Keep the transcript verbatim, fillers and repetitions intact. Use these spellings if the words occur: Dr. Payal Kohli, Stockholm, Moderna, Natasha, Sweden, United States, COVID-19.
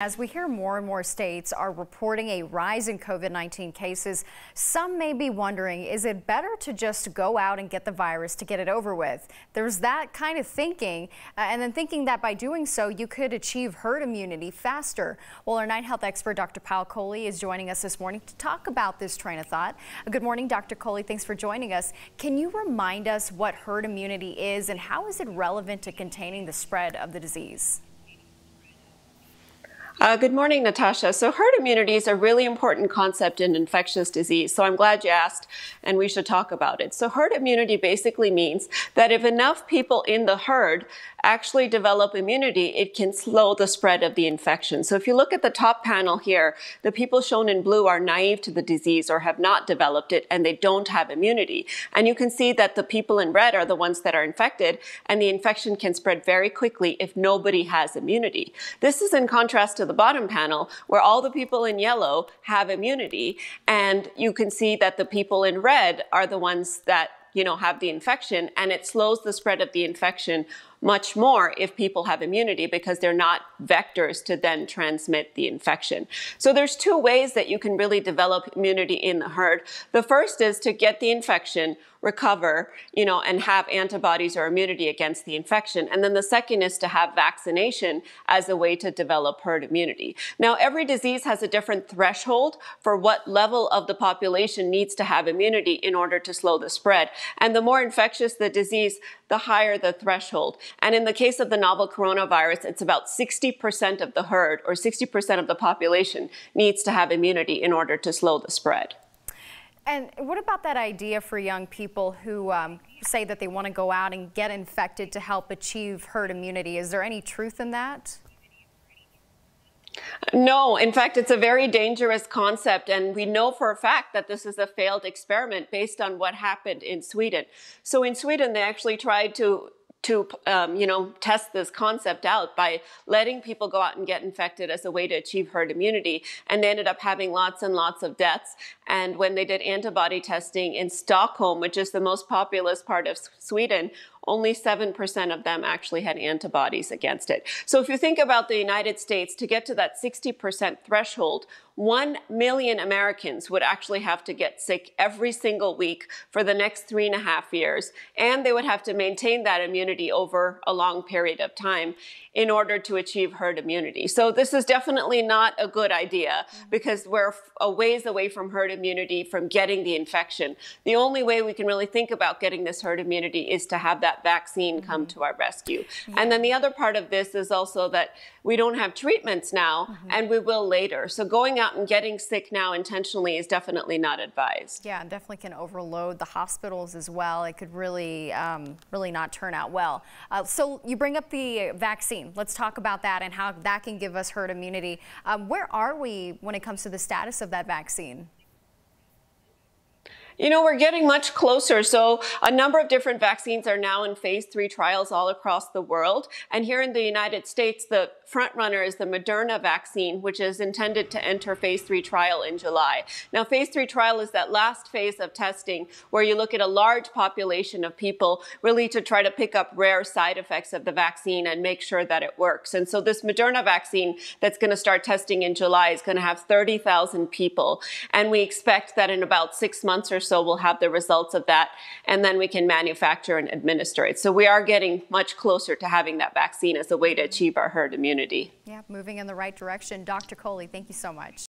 As we hear more and more states are reporting a rise in COVID nineteen cases, some may be wondering, is it better to just go out and get the virus to get it over with? There's that kind of thinking, uh, and then thinking that by doing so, you could achieve herd immunity faster. Well, our night health expert, Doctor Payal Kohli, is joining us this morning to talk about this train of thought. Good morning, Doctor Kohli. Thanks for joining us. Can you remind us what herd immunity is and how is it relevant to containing the spread of the disease? Uh, good morning, Natasha. So herd immunity is a really important concept in infectious disease, so I'm glad you asked, and we should talk about it. So herd immunity basically means that if enough people in the herd actually develop immunity, it can slow the spread of the infection. So if you look at the top panel here, the people shown in blue are naive to the disease or have not developed it, and they don't have immunity. And you can see that the people in red are the ones that are infected, and the infection can spread very quickly if nobody has immunity. This is in contrast to the bottom panel, where all the people in yellow have immunity, and you can see that the people in red are the ones that, you know, have the infection, and it slows the spread of the infection much more if people have immunity, because they're not vectors to then transmit the infection. So there's two ways that you can really develop immunity in the herd. The first is to get the infection, recover, you know, and have antibodies or immunity against the infection. And then the second is to have vaccination as a way to develop herd immunity. Now, every disease has a different threshold for what level of the population needs to have immunity in order to slow the spread. And the more infectious the disease, the higher the threshold. And in the case of the novel coronavirus, it's about sixty percent of the herd, or sixty percent of the population, needs to have immunity in order to slow the spread. And what about that idea for young people who um, say that they want to go out and get infected to help achieve herd immunity? Is there any truth in that? No, in fact, it's a very dangerous concept, and we know for a fact that this is a failed experiment based on what happened in Sweden. So in Sweden, they actually tried to to um, you know, test this concept out by letting people go out and get infected as a way to achieve herd immunity. And they ended up having lots and lots of deaths. And when they did antibody testing in Stockholm, which is the most populous part of Sweden, only seven percent of them actually had antibodies against it. So if you think about the United States, to get to that sixty percent threshold, one million Americans would actually have to get sick every single week for the next three and a half years. And they would have to maintain that immunity over a long period of time in order to achieve herd immunity. So this is definitely not a good idea, because we're a ways away from herd immunity, from getting the infection. The only way we can really think about getting this herd immunity is to have that vaccine come mm-hmm. to our rescue. Yeah. And then the other part of this is also that we don't have treatments now, mm-hmm. and we will later. So going out and getting sick now intentionally is definitely not advised. Yeah, and definitely can overload the hospitals as well. It could really, um, really not turn out well. Uh, so you bring up the vaccine. Let's talk about that and how that can give us herd immunity. Um, where are we when it comes to the status of that vaccine? You know, we're getting much closer. So a number of different vaccines are now in phase three trials all across the world. And here in the United States, the front runner is the Moderna vaccine, which is intended to enter phase three trial in July. Now, phase three trial is that last phase of testing where you look at a large population of people really to try to pick up rare side effects of the vaccine and make sure that it works. And so this Moderna vaccine that's going to start testing in July is going to have thirty thousand people. And we expect that in about six months or so, So we'll have the results of that, and then we can manufacture and administer it. So we are getting much closer to having that vaccine as a way to achieve our herd immunity. Yeah, moving in the right direction. Doctor Kohli, thank you so much.